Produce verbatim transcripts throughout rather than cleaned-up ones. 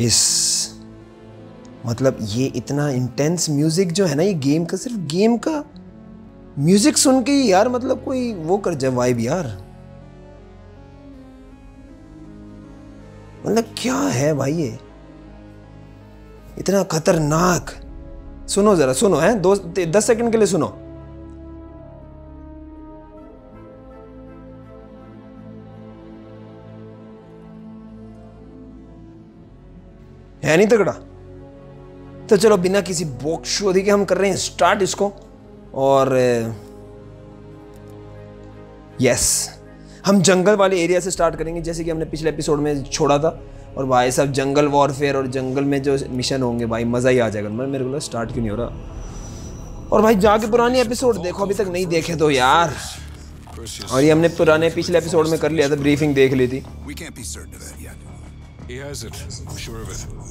इस मतलब ये इतना इंटेंस म्यूजिक जो है ना, ये गेम का, सिर्फ गेम का म्यूजिक सुन के यार मतलब कोई वो कर जाए वाइब यार। मतलब क्या है भाई ये इतना खतरनाक। सुनो जरा, सुनो है दो दस सेकंड के लिए सुनो। है नहीं तगड़ा? तो चलो बिना किसी बॉक्सोदी के हम कर रहे हैं स्टार्ट इसको। और यस, हम जंगल वाले एरिया से स्टार्ट करेंगे जैसे कि हमने पिछले एपिसोड में छोड़ा था। और भाई साहब जंगल वॉरफेयर और जंगल में जो मिशन होंगे भाई मज़ा ही आ जाएगा। मैं मेरे को स्टार्ट क्यों नहीं हो रहा? और भाई जाके पुराने एपिसोड देखो, अभी तक नहीं देखे तो यार। और ये हमने पुराने पिछले एपिसोड में कर लिया था, ब्रीफिंग देख ली थी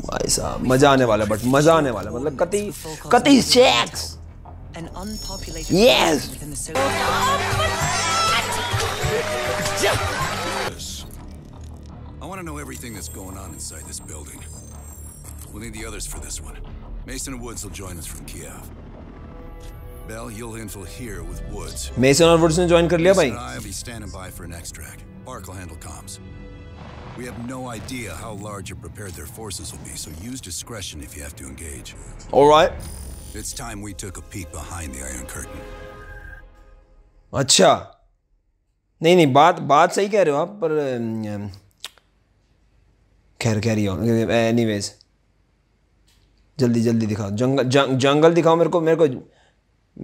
भाई साहब। मज़ा आने वाला, बट मज़ा आने वाला मतलब कतई कतई sex. An unpopulated yes. within the solar I want to know everything that's going on inside this building. We'll need the others for this one. Mason and Woods will join us from Kiev. Bell, you'll infill here with Woods. Mason and Woods ne join kar liya bhai. I'll be standing by for an extract. Park will handle comms. We have no idea how large or prepared their forces will be, so use discretion if you have to engage. All right. It's time we took a peek behind the Iron Curtain. अच्छा नहीं नहीं बात बात सही कह रहे हो आप, पर खैर कह रही हो एनीवेज। जल्दी जल्दी दिखाओ जंगल, जंग, जंगल दिखाओ मेरे को मेरे को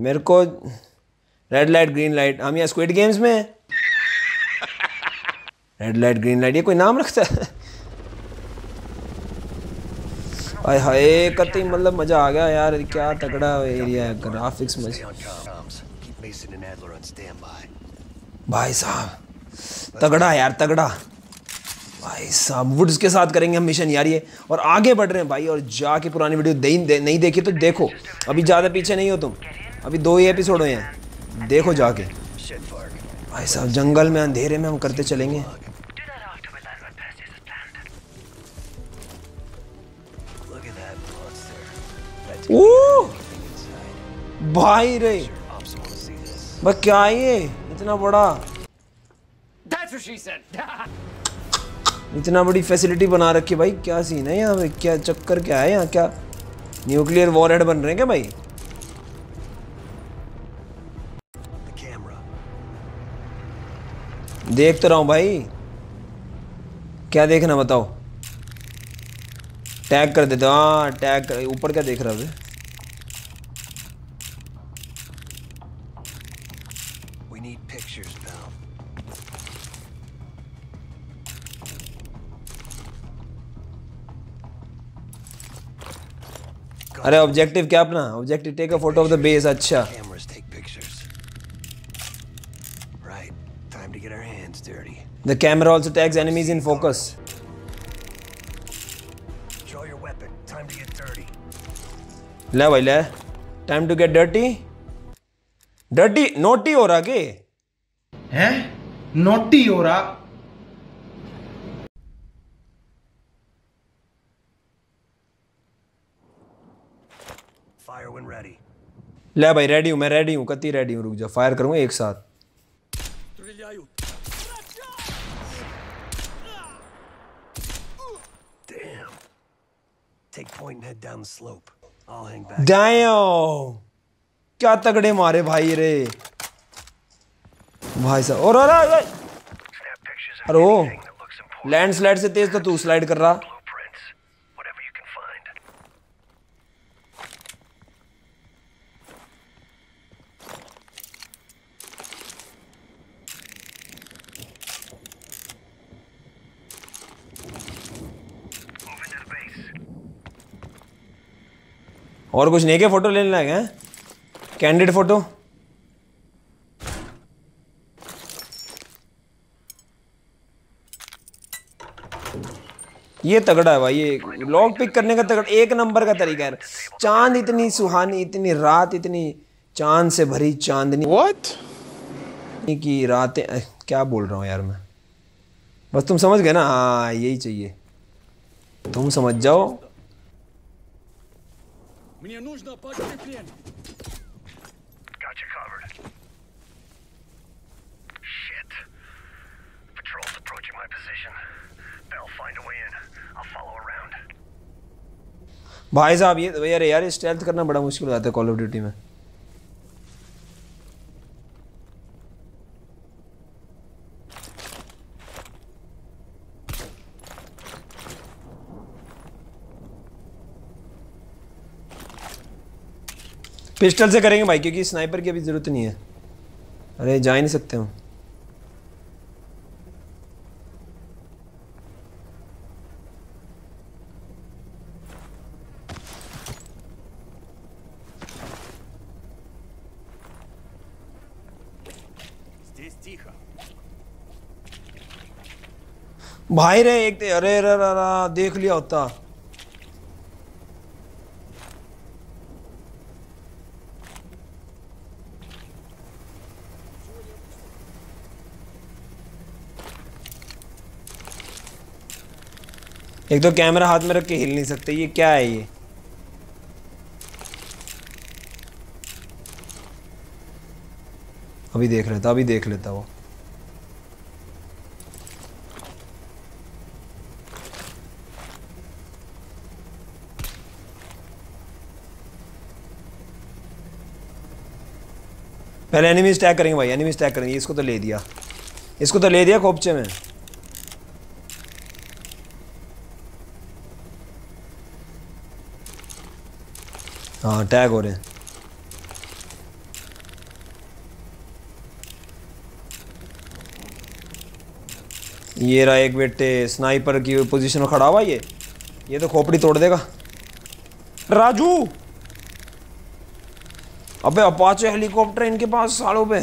मेरे को रेड लाइट ग्रीन लाइट। हम यहाँ स्क्विड गेम्स में हैं। रेड लाइट ग्रीन लाइट ये कोई नाम रखता है? आए हाय कतई मतलब मजा आ गया यार। क्या तगड़ा एरिया है, ग्राफिक्स मजा भाई साहब तगड़ा यार तगड़ा भाई साहब। वुड्स के साथ करेंगे हम मिशन यार ये। और आगे बढ़ रहे हैं भाई। और जाके पुरानी वीडियो दे, दे, नहीं देखी तो देखो, अभी ज़्यादा पीछे नहीं हो तुम, अभी दो ही एपिसोड हुए हैं, देखो जाके भाई साहब। जंगल में अंधेरे में हम करते चलेंगे। ओ भाई रे बस क्या ये इतना बड़ा इतना बड़ी फैसिलिटी बना रखी भाई। क्या सीन है यहाँ पे, क्या चक्कर क्या है यहाँ? क्या न्यूक्लियर वॉरहेड बन रहे हैं क्या भाई? देख तो रहा हूँ भाई, क्या देखना बताओ? टैग कर देते। हाँ टैग कर, ऊपर क्या देख रहा है? We need pictures now. अरे ऑब्जेक्टिव क्या अपना? Objective take a photo of the base. अच्छा the camera also tags enemies in focus. ले भाई ले, time to get dirty. Dirty naughty हो रहा के है, नोटी हो रहा। Fire when ready. ले भाई रेडी हूँ मैं, रेडी हूँ कति रेडी हूँ। रुक जा फायर करूंगा एक साथ। Take point and head down the slope. I'll hang back. Damn! क्या तगड़े मारे भाई रे भाई साहब। और अरे अरे ओ लैंडस्लाइड से तेज तो तू स्लाइड कर रहा। और कुछ नहीं के फोटो लेने लायक हैं, कैंडिड फोटो। ये तगड़ा है भाई, ये लॉग पिक करने का तगड़ा एक नंबर का तरीका है। चांद इतनी सुहानी, इतनी रात, इतनी चांद से भरी चांदनी। What? की रातें, क्या बोल रहा हूँ यार मैं, बस तुम समझ गए ना। हाँ यही चाहिए तुम समझ जाओ। भाई साहब ये यार यार स्टेल्थ करना बड़ा मुश्किल हो जाता है कॉल ऑफ ड्यूटी में। पिस्टल से करेंगे भाई, क्योंकि स्नाइपर की अभी ज़रूरत नहीं है। अरे जा ही नहीं सकते हम। भाई रे एक अरे रा रा रा देख लिया होता। एक तो कैमरा हाथ में रख के हिल नहीं सकते, ये क्या है ये? अभी देख लेता अभी देख लेता वो। पहले एनिमीज टैग करेंगे भाई, एनिमीज टैग करेंगे। इसको तो ले दिया, इसको तो ले दिया कोपचे में। हाँ टैग हो रहे हैं। ये रहा एक बेटे स्नाइपर की पोजीशन में खड़ा हुआ, ये ये तो खोपड़ी तोड़ देगा। राजू अबे अपाचे हेलीकॉप्टर इनके पास सालों पे।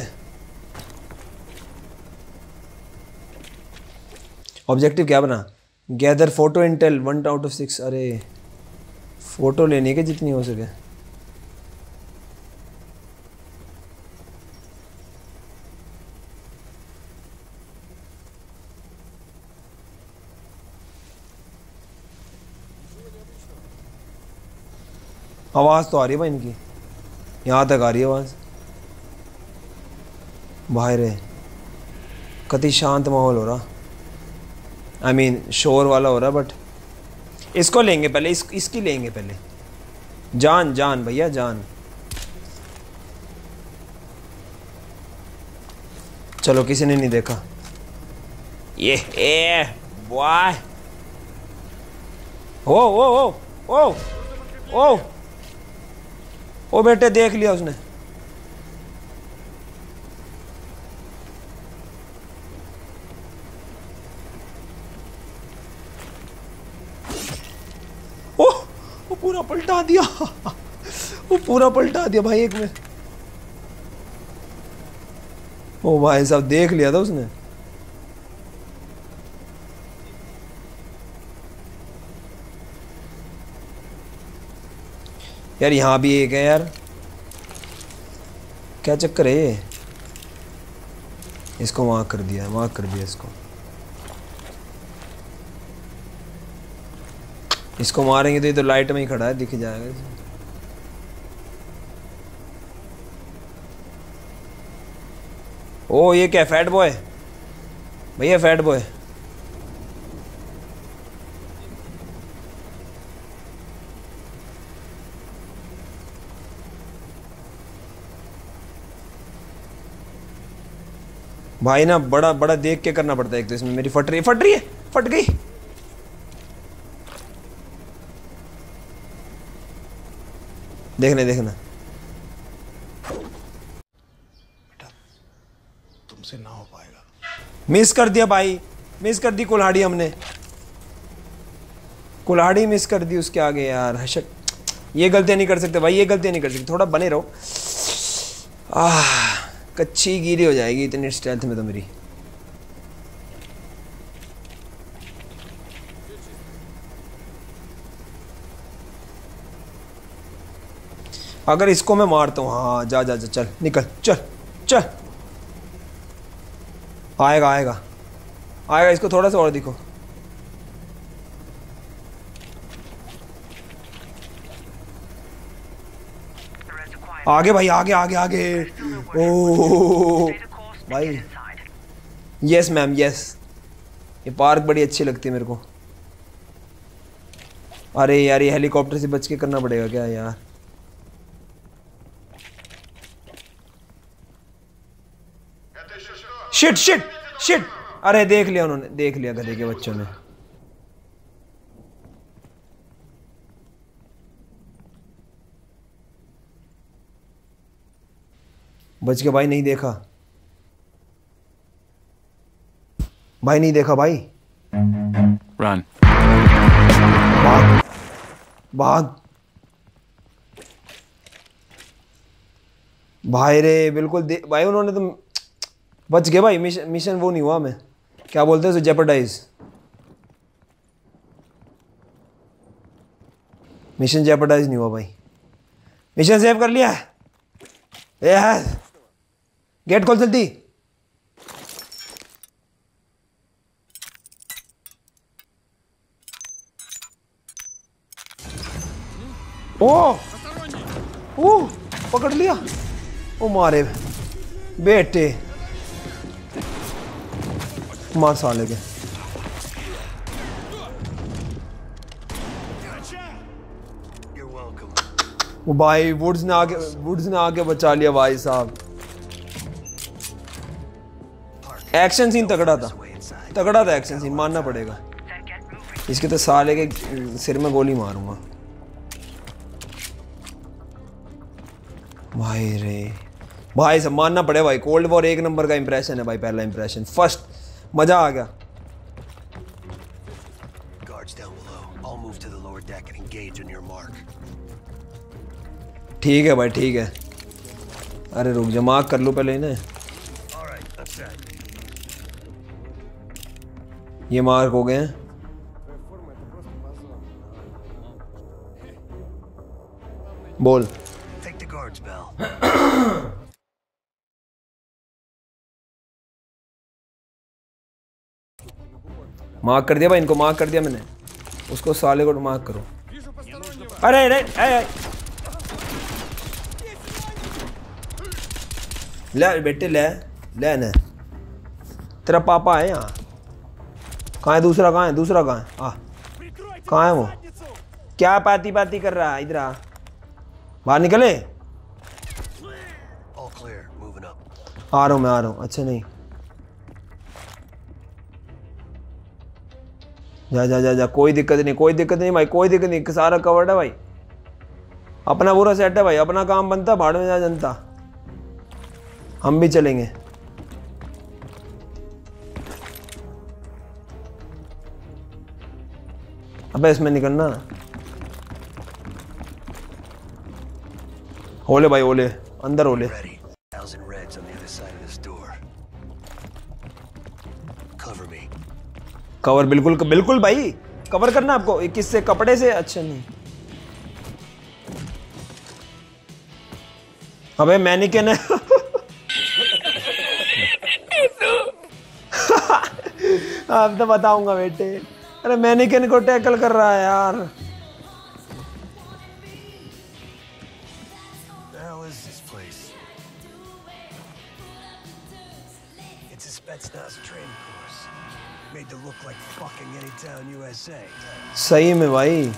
ऑब्जेक्टिव क्या बना? Gather photo intel one out of six. अरे फोटो लेने के जितनी हो सके। आवाज तो आ रही है भाई इनकी, यहाँ तक आ रही है आवाज़। बाहर है कति शांत माहौल हो रहा, आई मीन शोर वाला हो रहा। बट इसको लेंगे पहले, इस, इसकी लेंगे पहले। जान जान भैया जान। चलो किसी ने नहीं देखा। ये ए वाह ओ ओ ओ ओ ओ ओ बेटे देख लिया उसने। ओ वो पूरा पलटा दिया, वो पूरा पलटा दिया भाई एक में। ओ भाई साहब देख लिया था उसने। यार यहाँ भी एक है यार, क्या चक्कर है ये? इसको वहाँ कर दिया, वहाँ कर दिया इसको। इसको मारेंगे तो ये तो लाइट में ही खड़ा है, दिख जाएगा। ओ ये क्या फैट बॉय भैया, फैट बॉय। भाई ना बड़ा बड़ा देख के करना पड़ता है। एक तो इसमें मेरी फट रही फट रही है फट गई। देखना देखना बेटा तुमसे ना हो पाएगा। मिस कर दिया भाई, मिस कर दी कुल्हाड़ी हमने, कुल्हाड़ी मिस कर दी उसके आगे। यार हशक ये गलतियां नहीं कर सकते भाई, ये गलतियां नहीं कर सकते। थोड़ा बने रहो। आह कच्ची गिरी हो जाएगी इतनी स्ट्रेंथ में तो मेरी। अगर इसको मैं मारता हूँ, हाँ जा जा जा चल निकल चल चल। आएगा आएगा आएगा। इसको थोड़ा सा और दिखो। आगे भाई, आगे आगे आगे। ओह भाई, यस मैम यस, ये पार्क बड़ी अच्छी लगती है मेरे को। अरे यार ये हेलीकॉप्टर से बच के करना पड़ेगा क्या यार। शिट शिट शिट, अरे देख लिया उन्होंने, देख लिया गधे के बच्चों ने। बच के भाई, नहीं देखा भाई, नहीं देखा भाई। रन, भाग भाग भाई रे, बिल्कुल भाई उन्होंने तो बच गए भाई। मिशन मिशन वो नहीं हुआ, मैं क्या बोलते हैं उसे, जेपरडाइज मिशन, जेपरडाइज नहीं हुआ भाई, मिशन सेव कर लिया। यस, गेट खोल जल्दी। ओ ओ पकड़ लिया, ओ मारे बेटे, मार साले के। वो भाई वुड्स ने आके वुड्स ने आके बचा लिया भाई साहब। एक्शन सीन तगड़ा था, तगड़ा था एक्शन सीन, मानना पड़ेगा। इसके तो साले के सिर में गोली मारूंगा भाई रे। भाई साहब मानना पड़े भाई, कोल्ड वॉर एक नंबर का इंप्रेशन है भाई, पहला इंप्रेशन फर्स्ट, मजा आ गया। ठीक है भाई ठीक है, अरे रुक जा, मार्क कर लूं पहले इन्हें। ये मार्क हो गए हैं। बोल मार्क कर दिया भाई, इनको मार्क कर दिया मैंने, उसको साले को मार्क करो। अरे अरे ले बेटे, ले ले ना, तेरा पापा है यहाँ। कहाँ है दूसरा, कहाँ है दूसरा, कहाँ है, आ कहाँ है वो, क्या पाती पाती कर रहा है, इधर आ, बाहर निकले। आ रहा हूँ मैं, आ रहा हूँ। अच्छा नहीं, जा जा जा जा, कोई दिक्कत नहीं, कोई दिक्कत नहीं भाई, कोई दिक्कत नहीं, सारा कवर्ड है भाई, अपना पूरा सेट है भाई, अपना काम बनता, भाड़ में जा जनता, हम भी चलेंगे। अबे इसमें निकलना, ओले भाई ओले, अंदर ओले। कवर बिल्कुल बिल्कुल भाई, कवर करना आपको किससे, कपड़े से, अच्छा नहीं। अबे मैनिकन है अब तो बताऊंगा बेटे। अरे मैनिकन को टैकल कर रहा है यार। सही में भाई,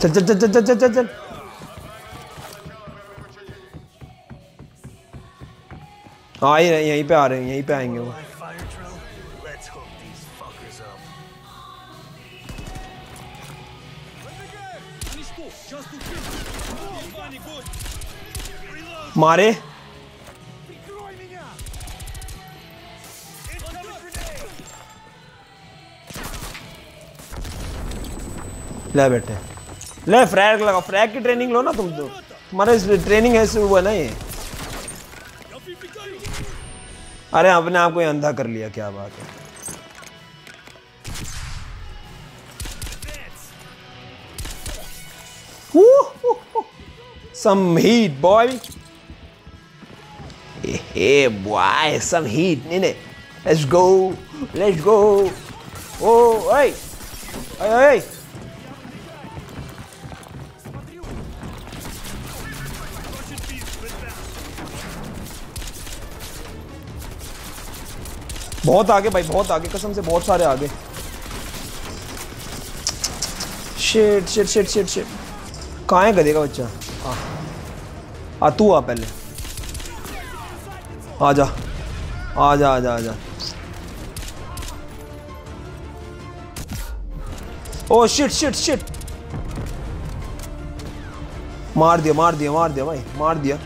चल चल चल चल चल चल चल चल आ ही रहे, यहीं पे आ रहे हैं, यहीं पे आएंगे वो। मारे ले बेटे, ले फ्रैग लगा, फ्रैग की ट्रेनिंग लो ना तुम तो, तुम्हारा ट्रेनिंग है वो है ना ये। अरे आपने आपको अंधा कर लिया, क्या बात है। Some heat boy, Hey boy, some heat in it. Let's go, let's go. Oh, hey, hey, hey. बहुत आगे भाई, बहुत आगे, कसम से बहुत सारे आगे. Shit shit shit shit shit. कहाँ है गधे का बच्चा? आ, आ तू आ पहले. आजा आजा आजा आजा. Oh shit shit shit. मार दिया मार दिया मार दिया भाई, मार दिया.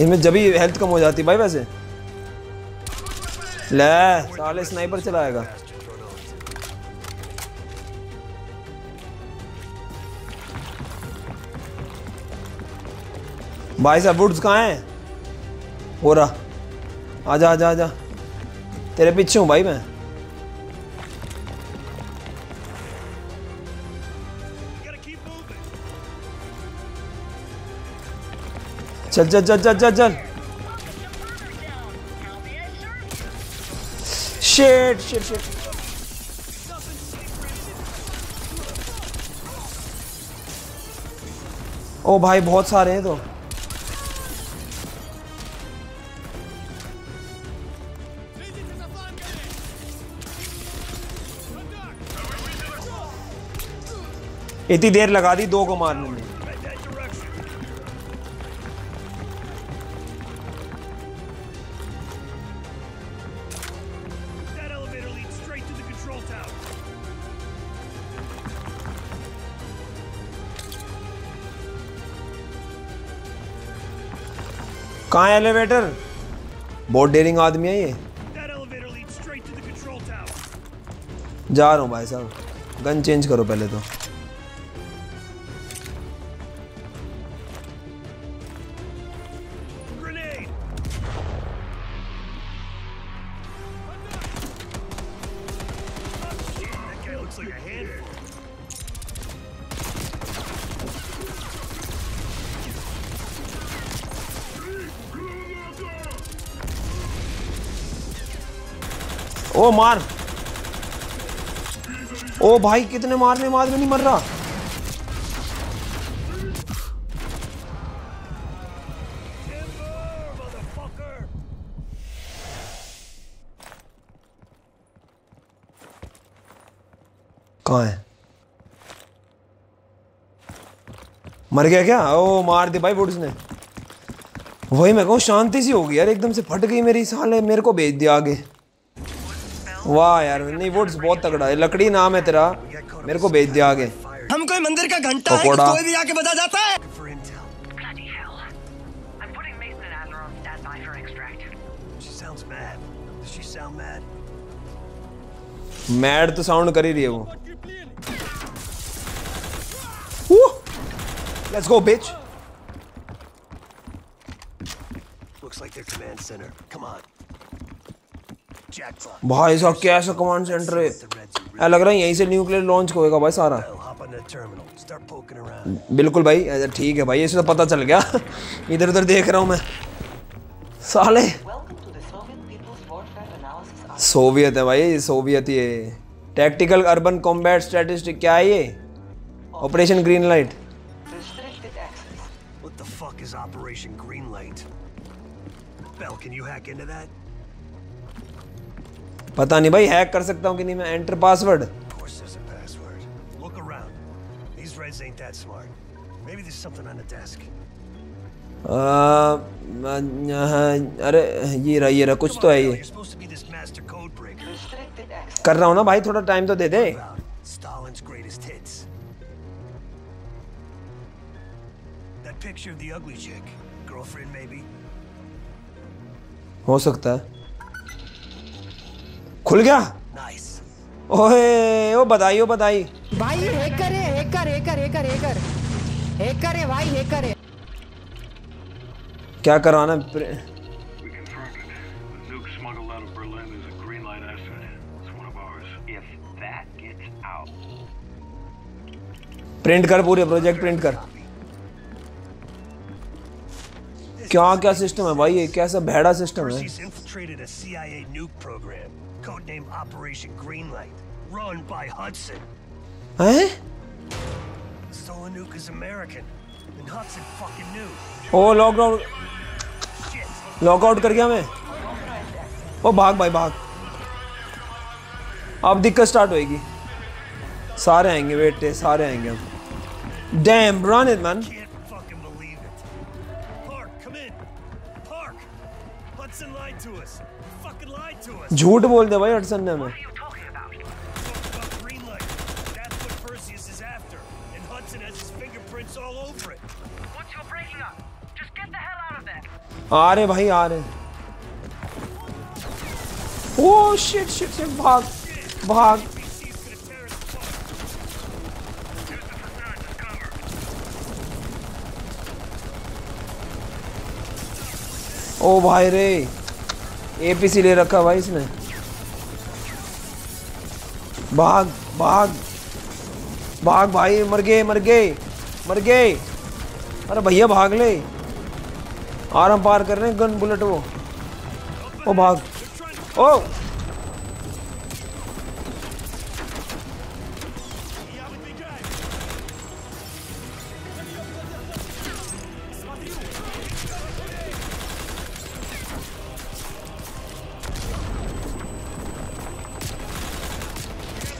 इनमें जब ही हेल्थ कम हो जाती भाई वैसे. ले साले स्नाइपर चलाएगा. भाई साहब वुड्स कहाँ है? हो रहा. आजा आजा आजा, तेरे पीछे हूँ भाई मैं. चल चल चल चल चल चल. Shit shit shit. ओ भाई बहुत सारे हैं तो. इतनी देर लगा दी दो को मारने में. कहाँ है एलिवेटर? बहुत डेरिंग आदमी है ये. जा रहा हूँ भाई साहब. गन चेंज करो पहले तो. ओ मार. ओ भाई कितने मारने मार में नहीं मर रहा. कहाँ है? मर गया क्या? ओ मार दे भाई वुड्स ने. वही मैं कहूँ शांति सी होगी यार, एकदम से फट गई मेरी. साले मेरे को भेज दिया आगे. वाह यार, नहीं वुड्स बहुत तगड़ा है. लकड़ी नाम है तेरा, मेरे को भेज दिया आगे. हम कोई मंदिर का घंटा है, कोई भी आके बजा जाता है. मैड तो साउंड कर ही रही है वो. Let's go bitch. Looks like there command centre. Come on. भाई साहब कैसा कमांड सेंटर है. लग रहा है यहीं से न्यूक्लियर लॉन्च होएगा भाई सारा. बिल्कुल भाई. अच्छा ठीक है भाई, इसे तो पता चल गया. इधर उधर देख रहा हूँ मैं. साले सोवियत है भाई, सोवियत. ये टैक्टिकल अर्बन कॉम्बैट स्ट्रेटेजिक क्या है ये? Operation green light. पता नहीं भाई हैक कर सकता हूँ कि नहीं मैं. Enter password. अरे ये रहा ये रहा कुछ तो है ये. कर रहा हूँ ना भाई, थोड़ा टाइम तो दे दे. हो सकता है. खुल गया. nice. ओहे ओ बधाई ओ बधाई भाई. हैकर है hacker hacker hacker hacker hacker है भाई, हैकर है. क्या कराना प्रिंट कर, पूरे प्रोजेक्ट प्रिंट कर. क्या क्या सिस्टम है भाई, ये कैसा भैड़ा सिस्टम है। Perseus infiltrated a C I A nuke program, codenamed Operation Greenlight, run by Hudson. हैं? So a nuke is American, and Hudson fucking knew. Oh, lockdown, lockout कर गया मैं। ओ भाग भाई भाग, अब दिक्कत स्टार्ट होएगी, सारे आएंगे बेटे, सारे आएंगे अब। Damn, run it man. झूठ बोल दे भाई हडसन ने हमें। आ रहे भाई आ रहे। ओह शिट शिट शिट, भाग भाग। ओ भाई रे, एपीसी ले रखा भाई इसने। भाग भाग भाग भाई, मर गए मर गए मर गए। अरे भैया भाग ले, आराम पार कर रहे हैं गन बुलेट वो। ओ भाग, oh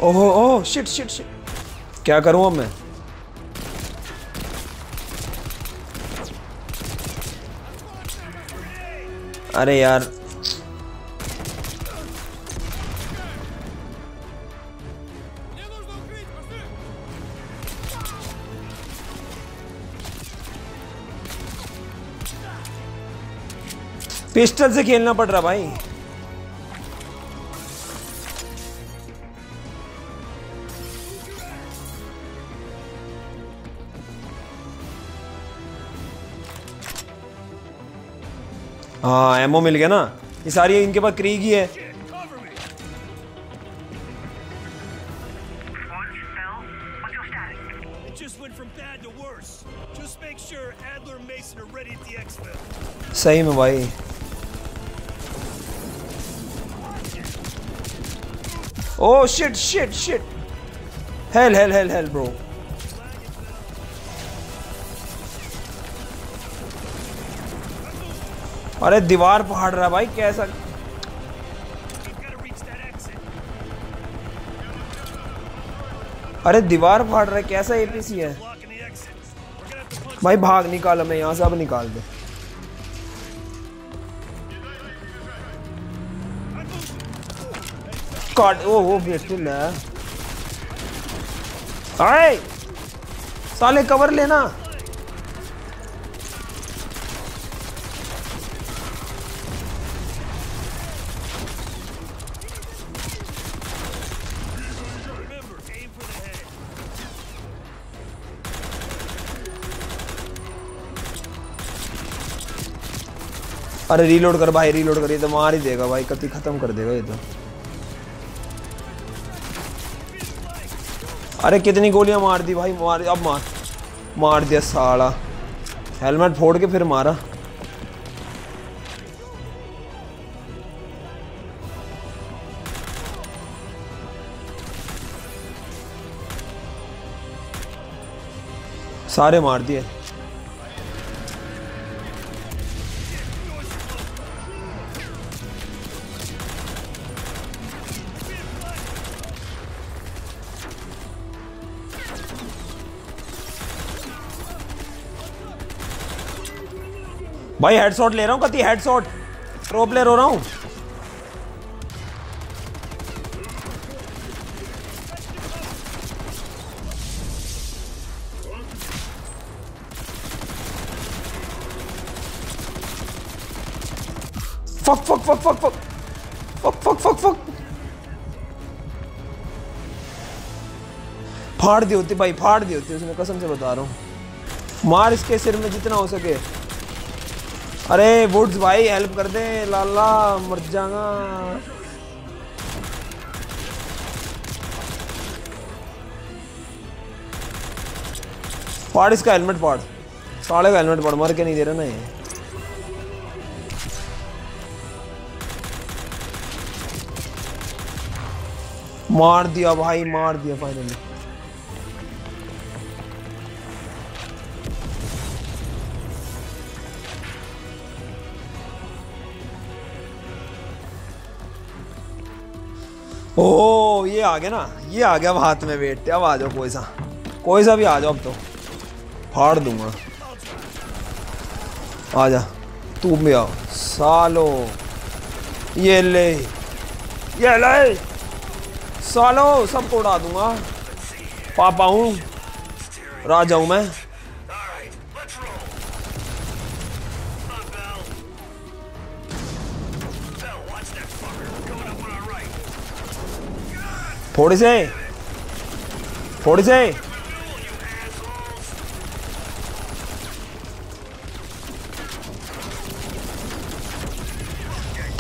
oh oh shit shit shit, क्या करूँ अब मैं। अरे यार पिस्टल से खेलना पड़ रहा भाई। हाँ एमओ मिल गया ना, ये सारी इनके पास क्रीग ही है। सही में भाई, oh shit shit shit, hell hell hell hell bro. अरे दीवार फाड़ रहा है भाई, कैसा। अरे दीवार फाड़ रहा है, कैसा एपीसी है भाई। भाग, निकाल हमें यहाँ से, अब निकाल दे। काट, ओ वो पिस्टल है। अरे साले कवर लेना। अरे रीलोड कर भाई, रीलोड कर, ये तो मार ही देगा भाई, कभी खत्म कर देगा ये तो। अरे कितनी गोलियां मार दी भाई, मार अब मार मार दिया साला, हेलमेट फोड़ के फिर मारा। सारे मार दिए। भाई हेडशॉट ले रहा हूँ, कति हेडशॉट, प्रो प्लेयर हो रहा हूँ। Fuck fuck fuck fuck fuck fuck fuck fuck fuck, फाड़ दी होती भाई, फाड़ दी होती उसने, कसम से बता रहा हूँ। मार इसके सिर में जितना हो सके। अरे वुड्स भाई हेल्प कर दे, लाला मर जाएगा। फाड़ इसका हेलमेट, फाड़ साले का हेलमेट, फाड़, मर के नहीं दे रहा ना ये। मार दिया भाई, मार दिया फाइनली। ओ ये आ गया ना, ये आ गया हाथ में। बैठते अब आ जाओ, कोई सा कोई सा भी आ जाओ, अब तो फाड़ दूंगा। आ जा तू भी, आओ सालो। ये ले ये ले सालो, सबको उड़ा दूंगा। पापा हूँ, राजा हूँ मैं। थोड़ी से थोड़ी से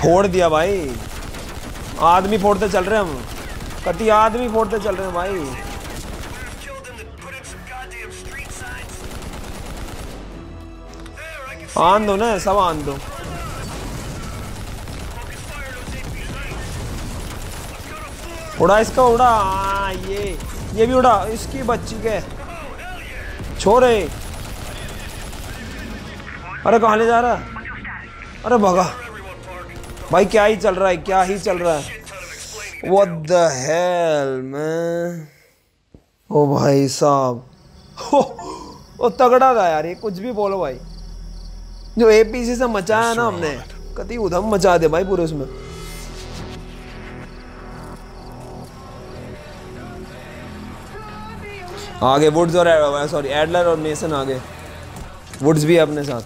फोड़ दिया भाई। आदमी फोड़ते चल रहे हम, कति आदमी फोड़ते चल रहे हैं भाई। आन दो ना, सब आन दो। उड़ा इसका, उड़ा। आ, ये ये भी उड़ा, इसकी बच्ची के छोरे। अरे कहाँ ले जा रहा है? अरे भगा भाई, क्या ही चल रहा है, क्या ही चल रहा है। What the hell man? ओ भाई साहब, ओ तगड़ा था यार ये। कुछ भी बोलो भाई, जो एपीसी से मचाया ना हमने, कति उधम मचा दे भाई पूरे उसमें। आगे वुड्स और सॉरी एडलर और मेसन आ गए। वुड्स भी है अपने साथ।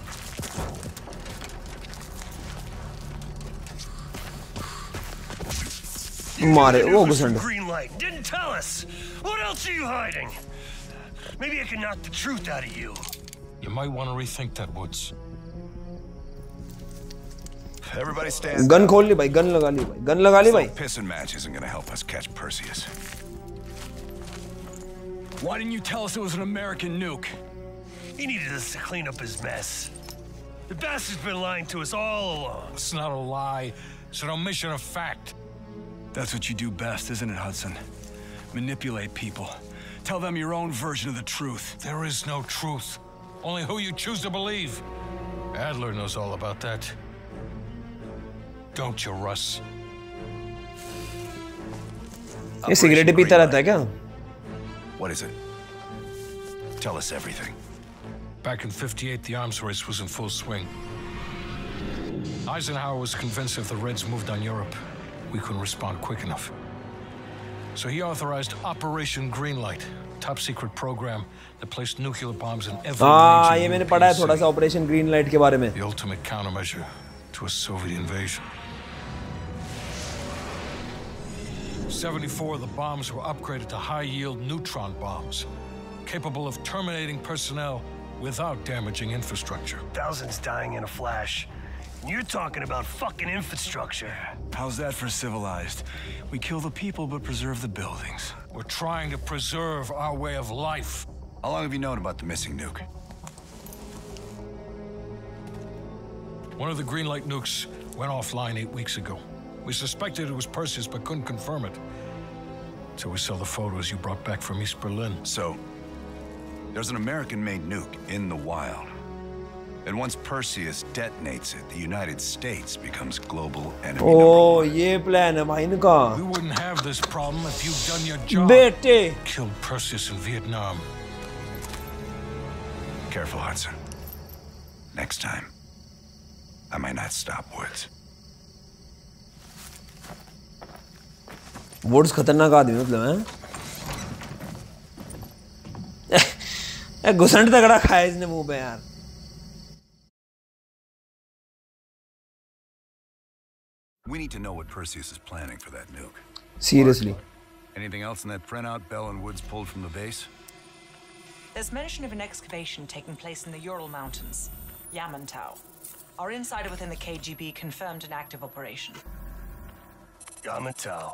मारे वो घुसंड। गन खोल ली भाई, गन लगा ली भाई, गन लगा ली भाई। Why didn't you tell us it was an American nuke? He needed us to clean up his mess. The bastard's been lying to us all along. It's not a lie. It's an omission of fact. That's what you do best, isn't it, Hudson? Manipulate people. Tell them your own version of the truth. There is no truth. Only who you choose to believe. Adler knows all about that. Don't you, Russ? ये cigarette पीता रहता है क्या? What is it? Tell us everything. Back in fifty-eight, the arms race was in full swing. Eisenhower was convinced if the Reds moved on Europe, we couldn't respond quick enough. So he authorized Operation Greenlight, a top secret program that placed nuclear bombs in every ah, region. मैंने पढ़ा है थोड़ा सा Operation Greenlight के बारे में. The ultimate countermeasure to a Soviet invasion. seventy-four of the bombs were upgraded to high-yield neutron bombs, capable of terminating personnel without damaging infrastructure. Thousands dying in a flash. You're talking about fucking infrastructure. How's that for civilized? We kill the people but preserve the buildings. We're trying to preserve our way of life. How long have you known about the missing nuke? One of the Greenlight nukes went offline eight weeks ago. We suspected it was Perseus, but couldn't confirm it. So we saw the photos you brought back from East Berlin. So, there's an American-made nuke in the wild. And once Perseus detonates it, the United States becomes global enemy number one. Oh, ये plan है भाई इनका. We wouldn't have this problem if you'd done your job. बेटे. Killed Perseus in Vietnam. Careful, Hudson. Next time, I might not stop Woods. Woods खतरनाक आदमी मतलब है। घुसंड तगड़ा खाया इसने मुंह पे यार। We need to know what Perseus is planning for that nuke. Seriously. Anything else in that printout Bell and Woods pulled from the base? There's mention of an excavation taking place in the Ural Mountains, Yamantau. Our insider within the K G B confirmed an active operation. Yamantau.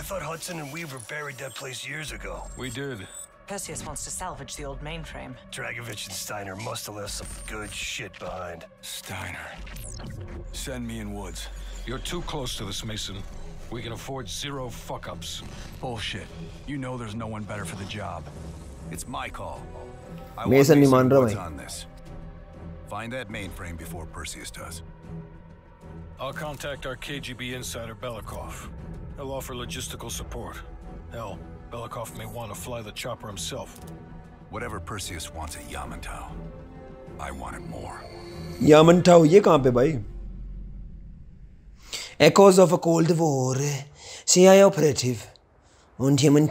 I thought Hudson and Weaver buried that place years ago. We did. Perseus wants to salvage the old mainframe. Dragovich and Steiner must have left some good shit behind. Steiner. Send me in Woods. You're too close to this, Mason. We can afford zero fuck-ups. Bullshit. You know there's no one better for the job. It's my call. I want Mason Woods on this. Find that mainframe before Perseus does. I'll contact our K G B insider, Belikov. He'll offer logistical support. Hell, Belikov may want to fly the chopper himself. Whatever Perseus wants at Yamantau, I want it more. Yamantau, ye kahan pe bhai? Echoes of a Cold War, C I A operative. Russia mein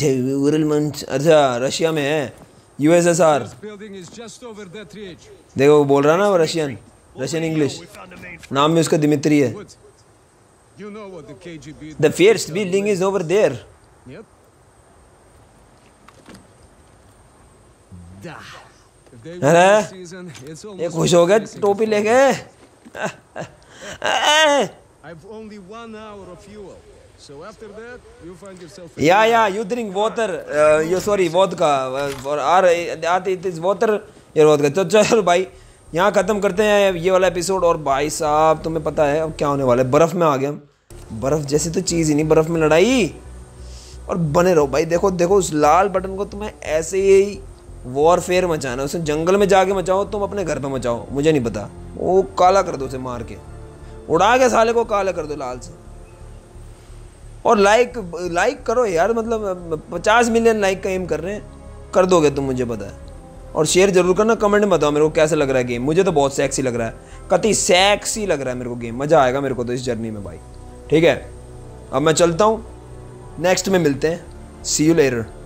hai. U S S R. देखो वो बोल रहा ना Russian, Russian English. नाम में उसका Dmitry है. The first building is over there. अरे ये खुश हो गए टोपी लेके. Yeah, yeah, you drink water. Uh, you sorry, vodka. Or are it is water? ये vodka. तो चलो भाई, यहाँ खत्म करते हैं ये वाला एपिसोड. और भाई साहब तुम्हें पता है अब क्या होने वाला है. बर्फ में आ गए हम. बर्फ जैसी तो चीज़ ही नहीं. बर्फ में लड़ाई. और बने रहो भाई. देखो देखो उस लाल बटन को तुम्हें ऐसे ही वॉरफेयर मचाना है. उसे जंगल में जाके मचाओ, तुम अपने घर पे मचाओ, मुझे नहीं पता. वो काला कर दो उसे, मार के उड़ा के साले को काला कर दो लाल से. और लाइक लाइक करो यार. मतलब पचास मिलियन लाइक का एम कर रहे हैं. कर दोगे तुम, मुझे पता है. और शेयर जरूर करना. कमेंट में बताओ मेरे को कैसा लग रहा है गेम. मुझे तो बहुत सेक्सी लग रहा है. कतई सेक्सी लग रहा है मेरे को गेम. मज़ा आएगा मेरे को तो इस जर्नी में भाई. ठीक है, अब मैं चलता हूँ. नेक्स्ट में मिलते हैं. See you letter.